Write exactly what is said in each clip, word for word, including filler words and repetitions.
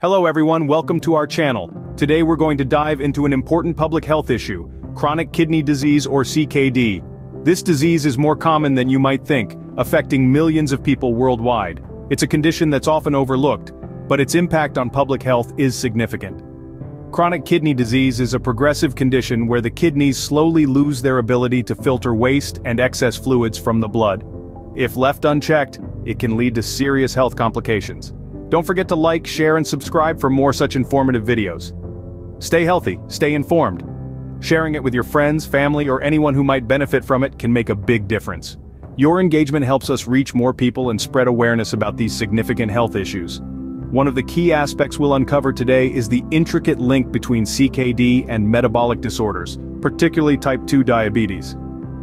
Hello everyone, welcome to our channel. Today we're going to dive into an important public health issue, chronic kidney disease or C K D. This disease is more common than you might think, affecting millions of people worldwide. It's a condition that's often overlooked, but its impact on public health is significant. Chronic kidney disease is a progressive condition where the kidneys slowly lose their ability to filter waste and excess fluids from the blood. If left unchecked, it can lead to serious health complications. Don't forget to like, share, and subscribe for more such informative videos. Stay healthy, stay informed. Sharing it with your friends, family, or anyone who might benefit from it can make a big difference. Your engagement helps us reach more people and spread awareness about these significant health issues. One of the key aspects we'll uncover today is the intricate link between C K D and metabolic disorders, particularly type two diabetes.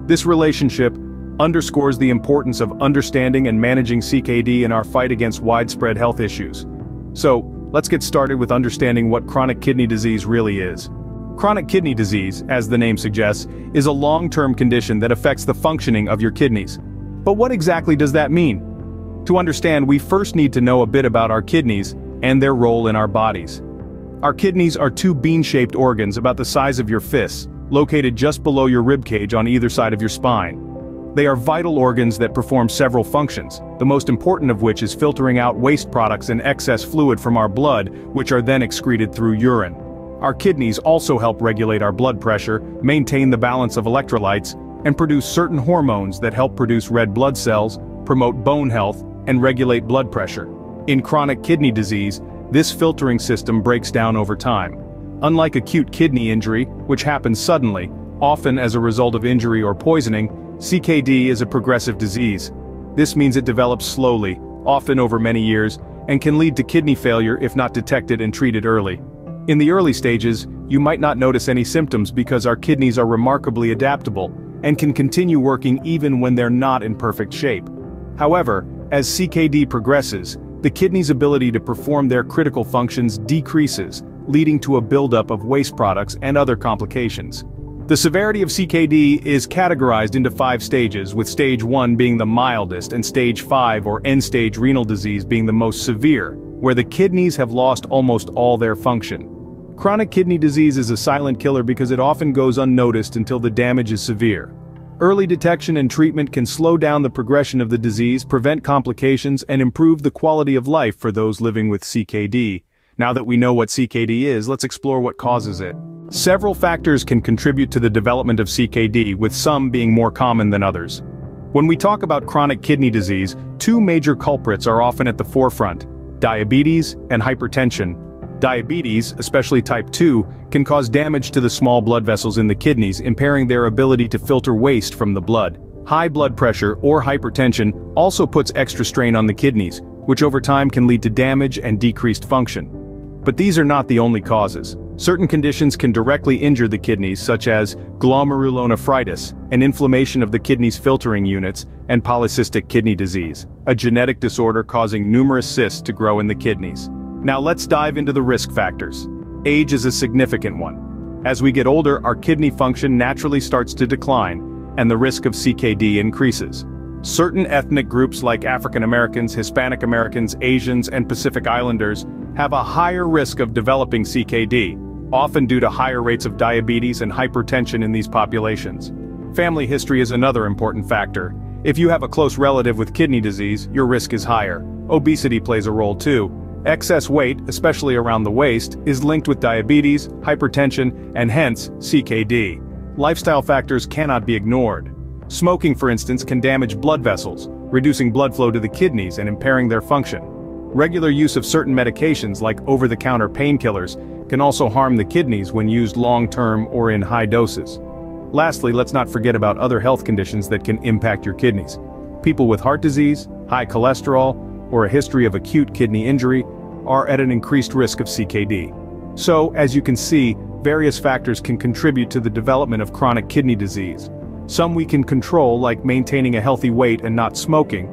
This relationship underscores the importance of understanding and managing C K D in our fight against widespread health issues. So, let's get started with understanding what chronic kidney disease really is. Chronic kidney disease, as the name suggests, is a long-term condition that affects the functioning of your kidneys. But what exactly does that mean? To understand, we first need to know a bit about our kidneys and their role in our bodies. Our kidneys are two bean-shaped organs about the size of your fists, located just below your ribcage on either side of your spine. They are vital organs that perform several functions, the most important of which is filtering out waste products and excess fluid from our blood, which are then excreted through urine. Our kidneys also help regulate our blood pressure, maintain the balance of electrolytes, and produce certain hormones that help produce red blood cells, promote bone health, and regulate blood pressure. In chronic kidney disease, this filtering system breaks down over time. Unlike acute kidney injury, which happens suddenly, often as a result of injury or poisoning, C K D is a progressive disease. This means it develops slowly, often over many years, and can lead to kidney failure if not detected and treated early. In the early stages, you might not notice any symptoms because our kidneys are remarkably adaptable and can continue working even when they're not in perfect shape. However, as C K D progresses, the kidney's ability to perform their critical functions decreases, leading to a buildup of waste products and other complications. The severity of C K D is categorized into five stages, with stage one being the mildest and stage five or end-stage renal disease being the most severe, where the kidneys have lost almost all their function. Chronic kidney disease is a silent killer because it often goes unnoticed until the damage is severe. Early detection and treatment can slow down the progression of the disease, prevent complications, and improve the quality of life for those living with C K D. Now that we know what C K D is, let's explore what causes it. Several factors can contribute to the development of C K D, with some being more common than others. When we talk about chronic kidney disease, two major culprits are often at the forefront: diabetes and hypertension. Diabetes, especially type two, can cause damage to the small blood vessels in the kidneys, impairing their ability to filter waste from the blood. High blood pressure or hypertension also puts extra strain on the kidneys, which over time can lead to damage and decreased function. But these are not the only causes. Certain conditions can directly injure the kidneys, such as glomerulonephritis, an inflammation of the kidney's filtering units, and polycystic kidney disease, a genetic disorder causing numerous cysts to grow in the kidneys. Now let's dive into the risk factors. Age is a significant one. As we get older, our kidney function naturally starts to decline, and the risk of C K D increases. Certain ethnic groups like African Americans, Hispanic Americans, Asians, and Pacific Islanders have a higher risk of developing C K D, often due to higher rates of diabetes and hypertension in these populations. Family history is another important factor. If you have a close relative with kidney disease, your risk is higher. Obesity plays a role too. Excess weight, especially around the waist, is linked with diabetes, hypertension, and hence, C K D. Lifestyle factors cannot be ignored. Smoking, for instance, can damage blood vessels, reducing blood flow to the kidneys and impairing their function. Regular use of certain medications like over-the-counter painkillers can also harm the kidneys when used long-term or in high doses. Lastly, let's not forget about other health conditions that can impact your kidneys. People with heart disease, high cholesterol, or a history of acute kidney injury are at an increased risk of C K D. So, as you can see, various factors can contribute to the development of chronic kidney disease. Some we can control, like maintaining a healthy weight and not smoking,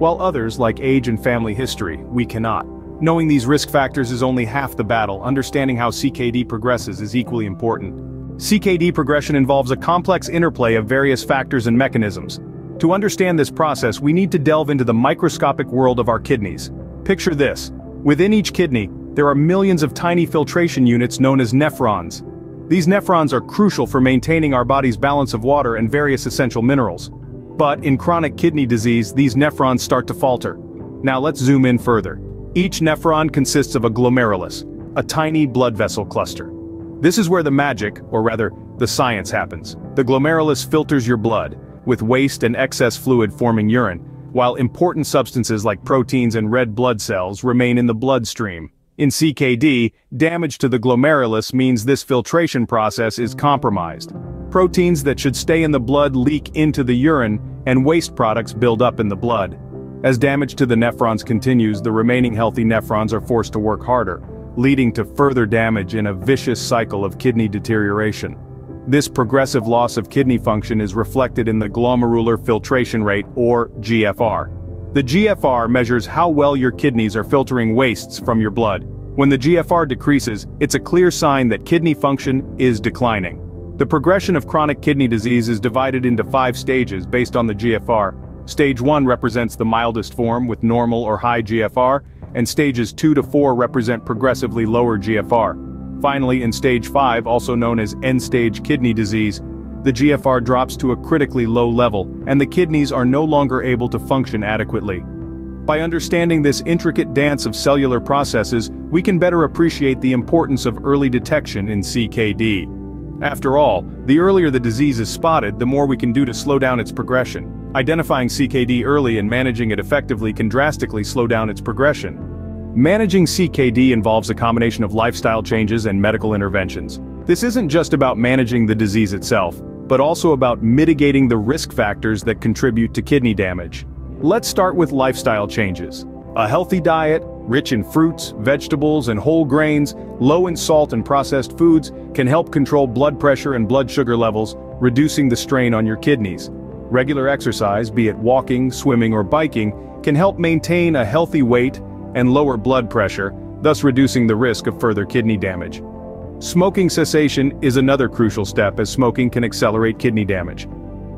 while others, like age and family history, we cannot. Knowing these risk factors is only half the battle. Understanding how C K D progresses is equally important. C K D progression involves a complex interplay of various factors and mechanisms. To understand this process, we need to delve into the microscopic world of our kidneys. Picture this. Within each kidney, There are millions of tiny filtration units known as nephrons. These nephrons are crucial for maintaining our body's balance of water and various essential minerals. But in chronic kidney disease, these nephrons start to falter. Now let's zoom in further. Each nephron consists of a glomerulus, a tiny blood vessel cluster. This is where the magic, or rather, the science happens. The glomerulus filters your blood, with waste and excess fluid forming urine, while important substances like proteins and red blood cells remain in the bloodstream. In C K D, damage to the glomerulus means this filtration process is compromised. Proteins that should stay in the blood leak into the urine, and waste products build up in the blood. As damage to the nephrons continues, the remaining healthy nephrons are forced to work harder, leading to further damage in a vicious cycle of kidney deterioration. This progressive loss of kidney function is reflected in the glomerular filtration rate, or G F R. The G F R measures how well your kidneys are filtering wastes from your blood. When the G F R decreases, it's a clear sign that kidney function is declining. The progression of chronic kidney disease is divided into five stages based on the G F R. Stage one represents the mildest form with normal or high G F R, and stages two to four represent progressively lower G F R. Finally, in stage five, also known as end-stage kidney disease, the G F R drops to a critically low level, and the kidneys are no longer able to function adequately. By understanding this intricate dance of cellular processes, we can better appreciate the importance of early detection in C K D. After all, the earlier the disease is spotted, the more we can do to slow down its progression. Identifying C K D early and managing it effectively can drastically slow down its progression. Managing C K D involves a combination of lifestyle changes and medical interventions. This isn't just about managing the disease itself, but also about mitigating the risk factors that contribute to kidney damage. Let's start with lifestyle changes. A healthy diet, rich in fruits, vegetables, and whole grains, low in salt and processed foods, can help control blood pressure and blood sugar levels, reducing the strain on your kidneys. Regular exercise, be it walking, swimming, or biking, can help maintain a healthy weight and lower blood pressure, thus reducing the risk of further kidney damage. Smoking cessation is another crucial step, as smoking can accelerate kidney damage.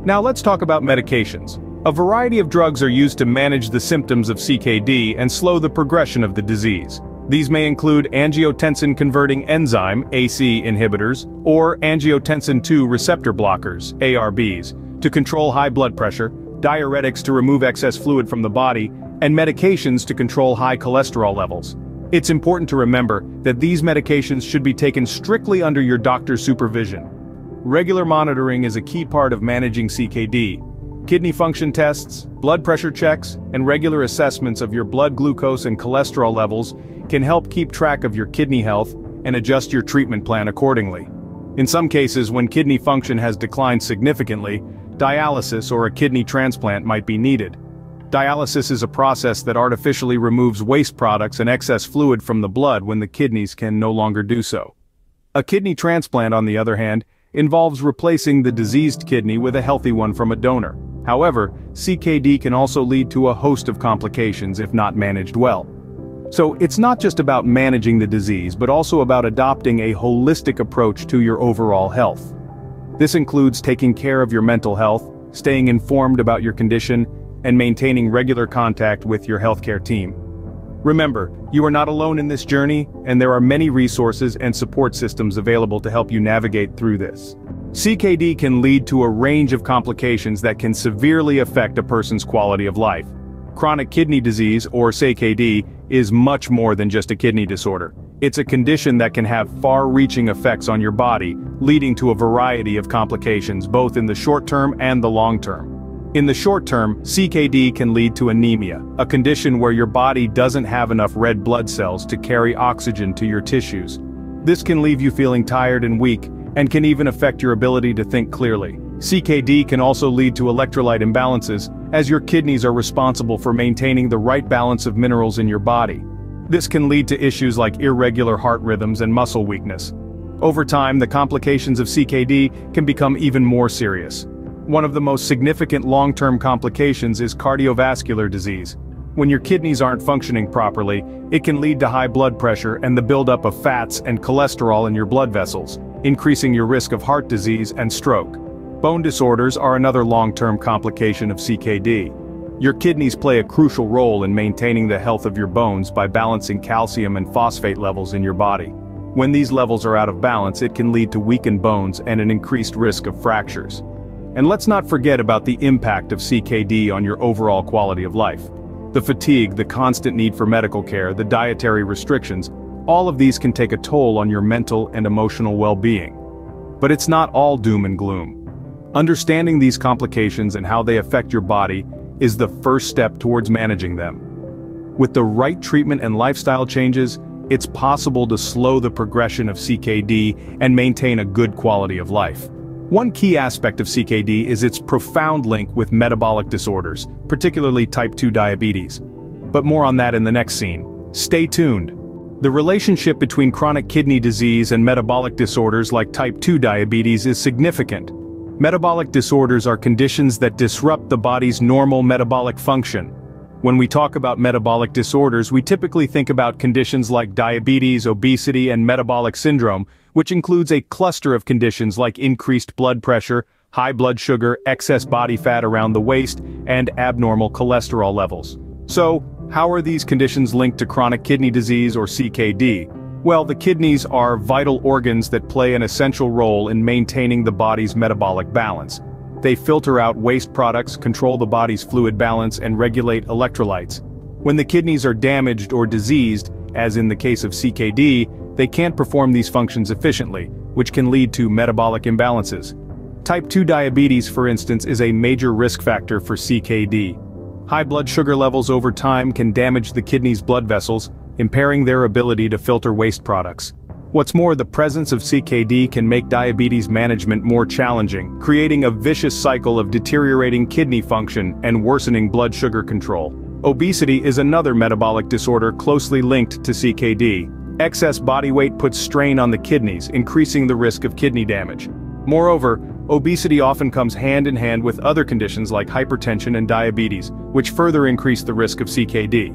Now let's talk about medications. A variety of drugs are used to manage the symptoms of C K D and slow the progression of the disease. These may include angiotensin-converting enzyme (A C E) inhibitors or angiotensin two receptor blockers (A R Bs). To control high blood pressure, diuretics to remove excess fluid from the body, and medications to control high cholesterol levels. It's important to remember that these medications should be taken strictly under your doctor's supervision. Regular monitoring is a key part of managing C K D. Kidney function tests, blood pressure checks, and regular assessments of your blood glucose and cholesterol levels can help keep track of your kidney health and adjust your treatment plan accordingly. In some cases, when kidney function has declined significantly, dialysis or a kidney transplant might be needed. Dialysis is a process that artificially removes waste products and excess fluid from the blood when the kidneys can no longer do so. A kidney transplant, on the other hand, involves replacing the diseased kidney with a healthy one from a donor. However, C K D can also lead to a host of complications if not managed well. So it's not just about managing the disease, but also about adopting a holistic approach to your overall health. This includes taking care of your mental health, staying informed about your condition, and maintaining regular contact with your healthcare team. Remember, you are not alone in this journey, and there are many resources and support systems available to help you navigate through this. C K D can lead to a range of complications that can severely affect a person's quality of life. Chronic kidney disease, or C K D, is much more than just a kidney disorder. It's a condition that can have far-reaching effects on your body, leading to a variety of complications both in the short term and the long term. In the short term, C K D can lead to anemia, a condition where your body doesn't have enough red blood cells to carry oxygen to your tissues. This can leave you feeling tired and weak, and can even affect your ability to think clearly. C K D can also lead to electrolyte imbalances, as your kidneys are responsible for maintaining the right balance of minerals in your body. This can lead to issues like irregular heart rhythms and muscle weakness. Over time, the complications of C K D can become even more serious. One of the most significant long-term complications is cardiovascular disease. When your kidneys aren't functioning properly, it can lead to high blood pressure and the buildup of fats and cholesterol in your blood vessels, increasing your risk of heart disease and stroke. Bone disorders are another long-term complication of C K D. Your kidneys play a crucial role in maintaining the health of your bones by balancing calcium and phosphate levels in your body. When these levels are out of balance, it can lead to weakened bones and an increased risk of fractures. And let's not forget about the impact of C K D on your overall quality of life. The fatigue, the constant need for medical care, the dietary restrictions, all of these can take a toll on your mental and emotional well-being. But it's not all doom and gloom. Understanding these complications and how they affect your body is the first step towards managing them. With the right treatment and lifestyle changes, it's possible to slow the progression of C K D and maintain a good quality of life. One key aspect of C K D is its profound link with metabolic disorders, particularly type two diabetes. But more on that in the next scene. Stay tuned. The relationship between chronic kidney disease and metabolic disorders like type two diabetes is significant. Metabolic disorders are conditions that disrupt the body's normal metabolic function. When we talk about metabolic disorders, we typically think about conditions like diabetes, obesity, and metabolic syndrome, which includes a cluster of conditions like increased blood pressure, high blood sugar, excess body fat around the waist, and abnormal cholesterol levels. So, how are these conditions linked to chronic kidney disease or C K D? Well, the kidneys are vital organs that play an essential role in maintaining the body's metabolic balance. They filter out waste products, control the body's fluid balance, and regulate electrolytes. When the kidneys are damaged or diseased, as in the case of C K D, they can't perform these functions efficiently, which can lead to metabolic imbalances. Type two diabetes, for instance, is a major risk factor for C K D. High blood sugar levels over time can damage the kidney's blood vessels, impairing their ability to filter waste products. What's more, the presence of C K D can make diabetes management more challenging, creating a vicious cycle of deteriorating kidney function and worsening blood sugar control. Obesity is another metabolic disorder closely linked to C K D. Excess body weight puts strain on the kidneys, increasing the risk of kidney damage. Moreover, obesity often comes hand in hand with other conditions like hypertension and diabetes, which further increase the risk of C K D.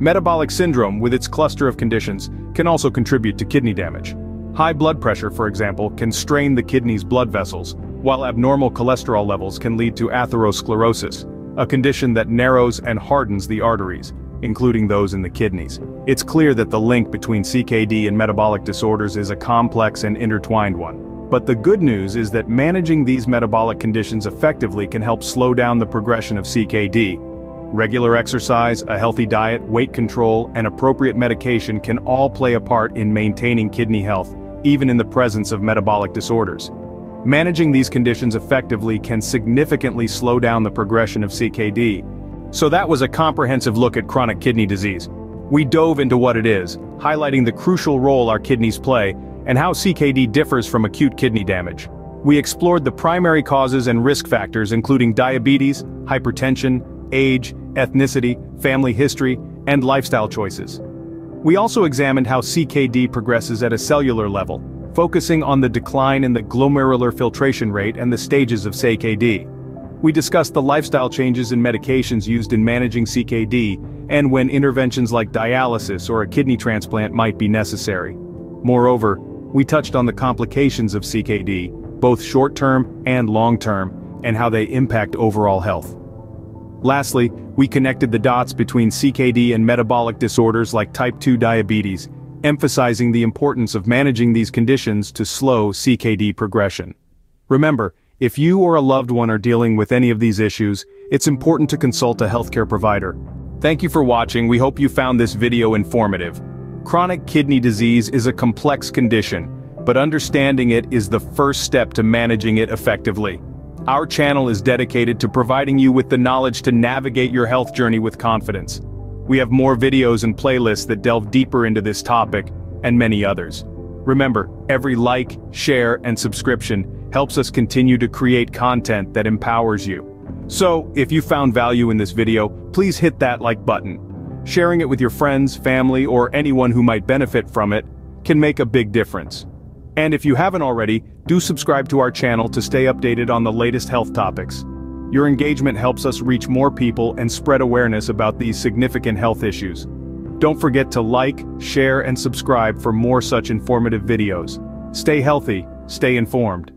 Metabolic syndrome, with its cluster of conditions, can also contribute to kidney damage. High blood pressure, for example, can strain the kidney's blood vessels, while abnormal cholesterol levels can lead to atherosclerosis, a condition that narrows and hardens the arteries, including those in the kidneys. It's clear that the link between C K D and metabolic disorders is a complex and intertwined one. But the good news is that managing these metabolic conditions effectively can help slow down the progression of C K D. Regular exercise, a healthy diet, weight control, and appropriate medication can all play a part in maintaining kidney health, even in the presence of metabolic disorders. Managing these conditions effectively can significantly slow down the progression of C K D. So that was a comprehensive look at chronic kidney disease. We dove into what it is, highlighting the crucial role our kidneys play, and how C K D differs from acute kidney damage. We explored the primary causes and risk factors, including diabetes, hypertension, age, ethnicity, family history, and lifestyle choices. We also examined how C K D progresses at a cellular level, focusing on the decline in the glomerular filtration rate and the stages of C K D. We discussed the lifestyle changes and medications used in managing C K D, and when interventions like dialysis or a kidney transplant might be necessary. Moreover, we touched on the complications of C K D, both short-term and long-term, and how they impact overall health. Lastly, we connected the dots between C K D and metabolic disorders like type two diabetes, emphasizing the importance of managing these conditions to slow C K D progression. Remember, if you or a loved one are dealing with any of these issues, it's important to consult a healthcare provider. Thank you for watching. We hope you found this video informative. Chronic kidney disease is a complex condition, but understanding it is the first step to managing it effectively. Our channel is dedicated to providing you with the knowledge to navigate your health journey with confidence. We have more videos and playlists that delve deeper into this topic, and many others. Remember, every like, share, and subscription helps us continue to create content that empowers you. So, if you found value in this video, please hit that like button. Sharing it with your friends, family, or anyone who might benefit from it can make a big difference. And if you haven't already, do subscribe to our channel to stay updated on the latest health topics. Your engagement helps us reach more people and spread awareness about these significant health issues. Don't forget to like, share, and subscribe for more such informative videos. Stay healthy, stay informed.